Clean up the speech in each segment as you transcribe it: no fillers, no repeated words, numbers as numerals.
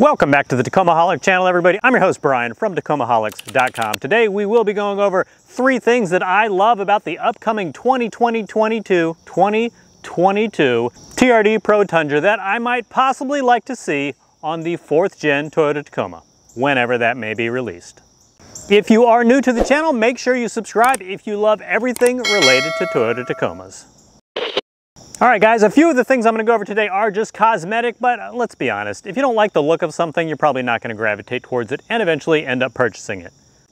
Welcome back to the Tacomaholic channel, everybody. I'm your host, Brian, from Tacomaholics.com. Today, we will be going over three things that I love about the upcoming 2022 TRD Pro Tundra that I might possibly like to see on the 4th-gen Toyota Tacoma, whenever that may be released. If you are new to the channel, make sure you subscribe if you love everything related to Toyota Tacomas. All right, guys, a few of the things I'm gonna go over today are just cosmetic, but let's be honest. If you don't like the look of something, you're probably not gonna gravitate towards it and eventually end up purchasing it.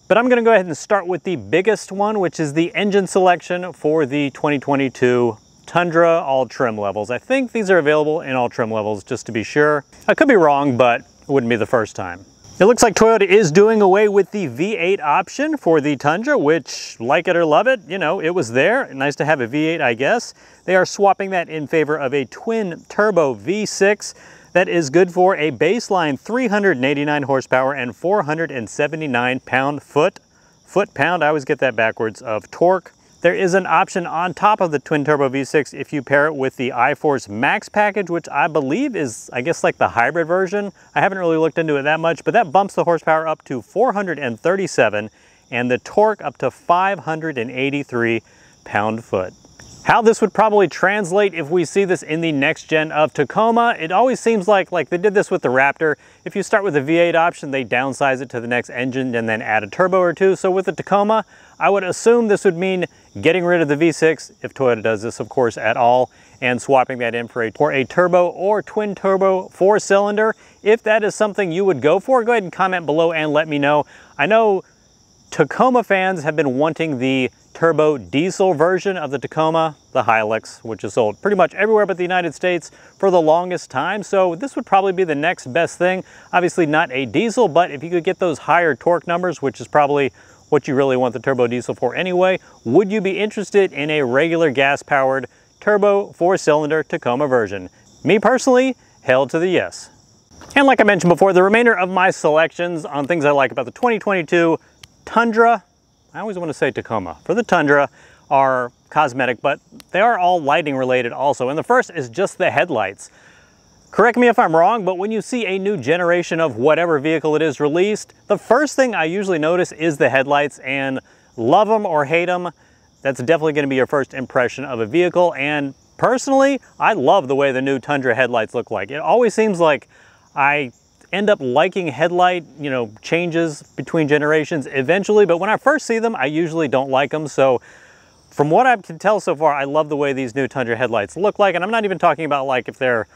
But I'm gonna go ahead and start with the biggest one, which is the engine selection for the 2022 Tundra all trim levels. I think these are available in all trim levels, just to be sure. I could be wrong, but it wouldn't be the first time. It looks like Toyota is doing away with the V8 option for the Tundra, which, like it or love it, you know, it was there. Nice to have a V8, I guess. They are swapping that in favor of a twin turbo V6 that is good for a baseline 389 horsepower and 479 foot-pound, I always get that backwards, of torque. There is an option on top of the twin turbo V6 if you pair it with the iForce Max package, which I believe is, I guess, like the hybrid version. I haven't really looked into it that much, but that bumps the horsepower up to 437 and the torque up to 583 pound-foot. How this would probably translate if we see this in the next gen of Tacoma, it always seems like they did this with the Raptor. If you start with the V8 option, they downsize it to the next engine and then add a turbo or two. So with the Tacoma, I would assume this would mean getting rid of the V6, if Toyota does this, of course, at all, and swapping that in for a turbo or twin turbo 4-cylinder. If that is something you would go for, go ahead and comment below and let me know. I know Tacoma fans have been wanting the turbo diesel version of the Tacoma, the Hilux, which is sold pretty much everywhere but the United States for the longest time. So this would probably be the next best thing. Obviously not a diesel, but if you could get those higher torque numbers, which is probably what you really want the turbo diesel for anyway, would you be interested in a regular gas-powered turbo 4-cylinder Tacoma version? Me personally, hell to the yes. And like I mentioned before, the remainder of my selections on things I like about the 2022 Tundra, I always want to say Tacoma, for the Tundra are cosmetic, but they are all lighting related also. And the first is just the headlights. Correct me if I'm wrong, but when you see a new generation of whatever vehicle it is released, the first thing I usually notice is the headlights, and love them or hate them, that's definitely going to be your first impression of a vehicle. And personally, I love the way the new Tundra headlights look like. It always seems like I end up liking headlight, you know, changes between generations eventually, but when I first see them, I usually don't like them. So from what I can tell so far, I love the way these new Tundra headlights look like, and I'm not even talking about like if they're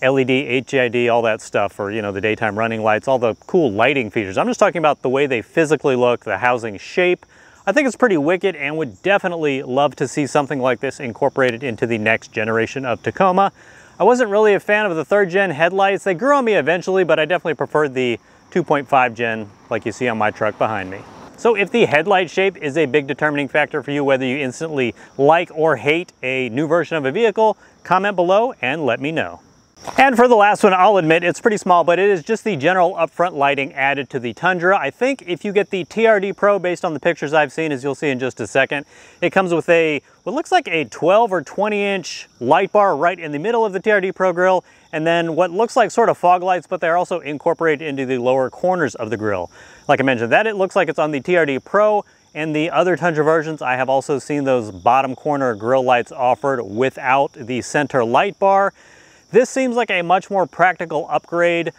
LED, HID, all that stuff, or, you know, the daytime running lights, all the cool lighting features. I'm just talking about the way they physically look, the housing shape. I think it's pretty wicked and would definitely love to see something like this incorporated into the next generation of Tacoma. I wasn't really a fan of the 3rd-gen headlights. They grew on me eventually, but I definitely preferred the 2.5-gen like you see on my truck behind me. So if the headlight shape is a big determining factor for you, whether you instantly like or hate a new version of a vehicle, comment below and let me know. And for the last one, I'll admit it's pretty small, but it is just the general upfront lighting added to the Tundra. I think if you get the TRD Pro, based on the pictures I've seen, as you'll see in just a second, it comes with a, what looks like a 12 or 20-inch light bar right in the middle of the TRD Pro grille, and then what looks like sort of fog lights, but they're also incorporated into the lower corners of the grille. Like I mentioned, that it looks like it's on the TRD Pro, and the other Tundra versions, I have also seen those bottom corner grille lights offered without the center light bar. This seems like a much more practical upgrade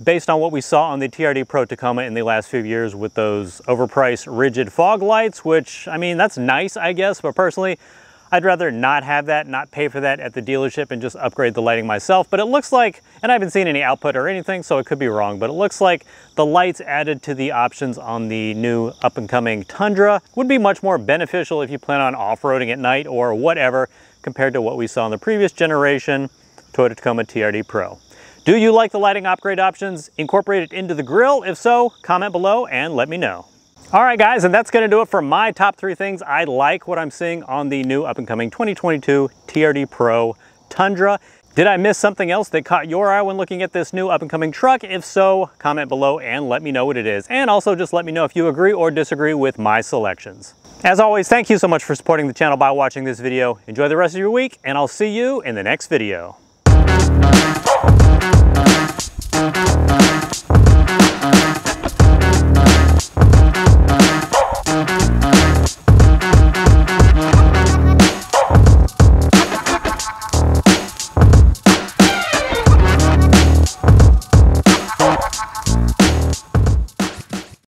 based on what we saw on the TRD Pro Tacoma in the last few years with those overpriced rigid fog lights, which, I mean, that's nice, I guess, but personally, I'd rather not have that, not pay for that at the dealership and just upgrade the lighting myself. But it looks like, and I haven't seen any output or anything, so it could be wrong, but it looks like the lights added to the options on the new up-and-coming Tundra would be much more beneficial if you plan on off-roading at night or whatever, compared to what we saw in the previous generation Toyota Tacoma TRD Pro. Do you like the lighting upgrade options incorporated into the grille? If so, comment below and let me know. All right, guys, and that's gonna do it for my top three things I like what I'm seeing on the new up-and-coming 2022 TRD Pro Tundra. Did I miss something else that caught your eye when looking at this new up-and-coming truck? If so, comment below and let me know what it is. And also just let me know if you agree or disagree with my selections. As always, thank you so much for supporting the channel by watching this video. Enjoy the rest of your week, and I'll see you in the next video.